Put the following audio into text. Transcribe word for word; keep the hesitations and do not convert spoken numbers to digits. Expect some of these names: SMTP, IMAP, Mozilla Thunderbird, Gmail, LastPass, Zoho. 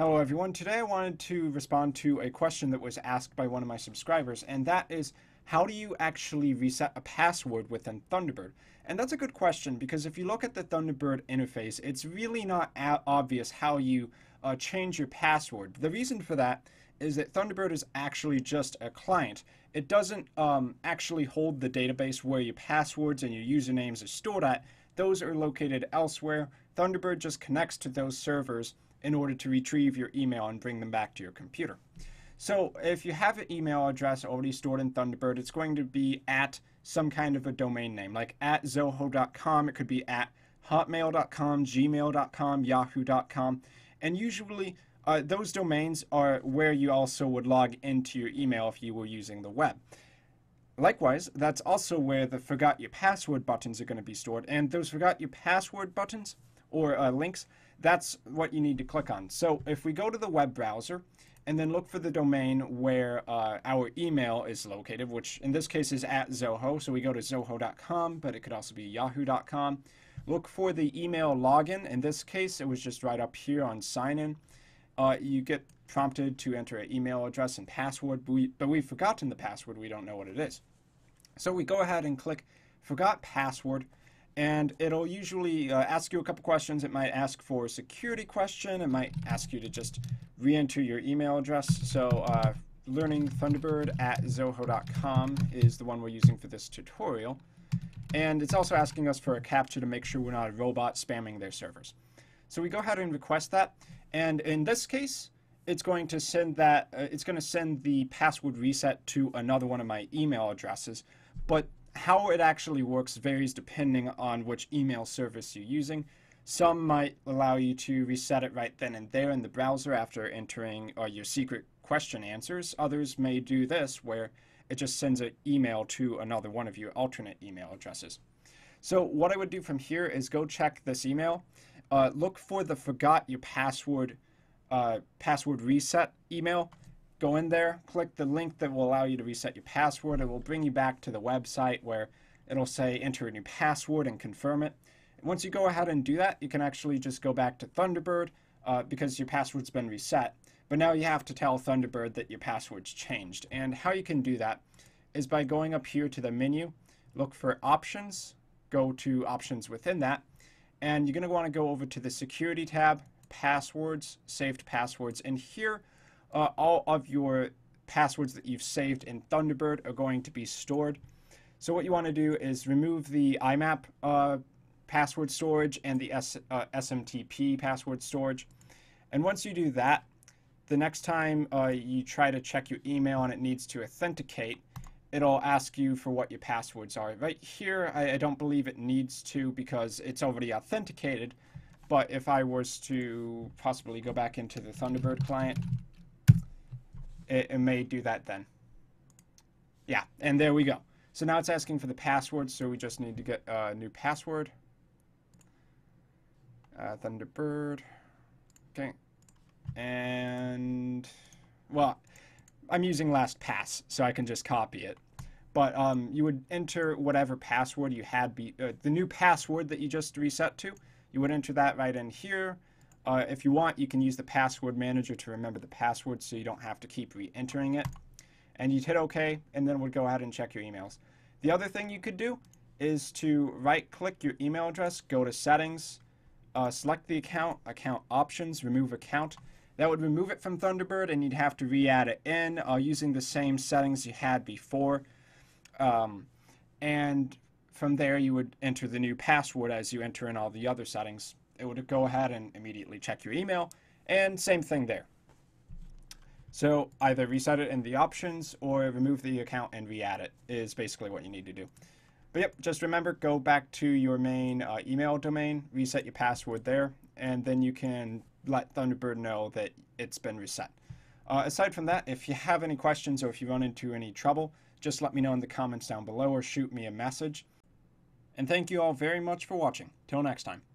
Hello everyone, today I wanted to respond to a question that was asked by one of my subscribers, and that is, how do you actually reset a password within Thunderbird? And that's a good question, because if you look at the Thunderbird interface, it's really not obvious how you uh, change your password. The reason for that is that Thunderbird is actually just a client. It doesn't um, actually hold the database where your passwords and your usernames are stored at. Those are located elsewhere. Thunderbird just connects to those servers in order to retrieve your email and bring them back to your computer. So if you have an email address already stored in Thunderbird, it's going to be at some kind of a domain name, like at zoho dot com. It could be at hotmail dot com, gmail dot com, yahoo dot com. And usually uh, those domains are where you also would log into your email if you were using the web. Likewise, that's also where the forgot your password buttons are going to be stored. And those forgot your password buttons or uh, links, that's what you need to click on. So if we go to the web browser and then look for the domain where uh, our email is located, which in this case is at Zoho. So we go to zoho dot com, but it could also be yahoo dot com. Look for the email login. In this case, it was just right up here on sign in. Uh, you get prompted to enter an email address and password, but, we, but we've forgotten the password. We don't know what it is. So we go ahead and click forgot password. And it'll usually uh, ask you a couple questions. It might ask for a security question. It might ask you to just re-enter your email address. So uh, learning thunderbird at zoho dot com is the one we're using for this tutorial. And it's also asking us for a CAPTCHA to make sure we're not a robot spamming their servers. So we go ahead and request that. And in this case, it's going to send that, uh, it's going to send the password reset to another one of my email addresses. But how it actually works varies depending on which email service you're using. Some might allow you to reset it right then and there in the browser after entering uh, your secret question answers. Others may do this where it just sends an email to another one of your alternate email addresses. So what I would do from here is go check this email, uh, look for the forgot your password, uh, password reset email. Go in there, click the link that will allow you to reset your password. It will bring you back to the website where it'll say enter a new password and confirm it. Once you go ahead and do that, you can actually just go back to Thunderbird uh, because your password's been reset. But now you have to tell Thunderbird that your password's changed. And how you can do that is by going up here to the menu, look for options, go to options within that, and you're going to want to go over to the security tab, passwords, saved passwords, and here Uh, all of your passwords that you've saved in Thunderbird are going to be stored. So what you want to do is remove the I MAP uh, password storage and the S, uh, S M T P password storage. And once you do that, the next time uh, you try to check your email and it needs to authenticate, it'll ask you for what your passwords are. Right here, I, I don't believe it needs to because it's already authenticated. But if I was to possibly go back into the Thunderbird client, it may do that then. Yeah, and there we go. So now it's asking for the password, so we just need to get a new password. Uh, Thunderbird. Okay. And, well, I'm using LastPass, so I can just copy it. But um, you would enter whatever password you had, be, uh, the new password that you just reset to. You would enter that right in here. Uh, if you want, you can use the password manager to remember the password so you don't have to keep re-entering it. And you'd hit OK, and then it would go ahead and check your emails. The other thing you could do is to right-click your email address, go to Settings, uh, select the account, Account Options, Remove Account. That would remove it from Thunderbird, and you'd have to re-add it in uh, using the same settings you had before. Um, and from there, you would enter the new password as you enter in all the other settings. It would go ahead and immediately check your email, and same thing there. So either reset it in the options or remove the account and re-add it is basically what you need to do. But yep, just remember, go back to your main uh, email domain, reset your password there, and then you can let Thunderbird know that it's been reset. Uh, aside from that, if you have any questions or if you run into any trouble, just let me know in the comments down below or shoot me a message. And thank you all very much for watching. Till next time.